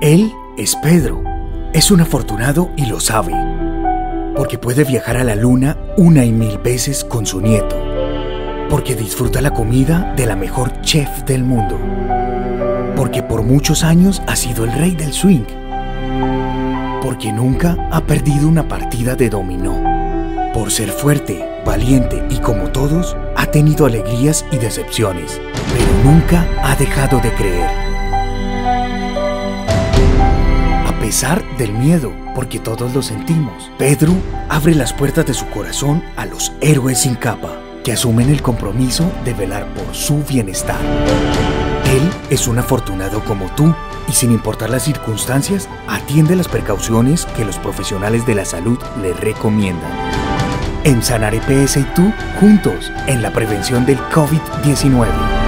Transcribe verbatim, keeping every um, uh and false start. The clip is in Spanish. Él es Pedro. Es un afortunado y lo sabe, porque puede viajar a la luna una y mil veces con su nieto, porque disfruta la comida de la mejor chef del mundo, porque por muchos años ha sido el rey del swing, porque nunca ha perdido una partida de dominó, por ser fuerte, valiente y como todos, ha tenido alegrías y decepciones, pero nunca ha dejado de creer. A pesar del miedo, porque todos lo sentimos, Pedro abre las puertas de su corazón a los héroes sin capa, que asumen el compromiso de velar por su bienestar. Él es un afortunado como tú, y sin importar las circunstancias, atiende las precauciones que los profesionales de la salud le recomiendan. Emssanar E P S y tú, juntos, en la prevención del COVID diecinueve.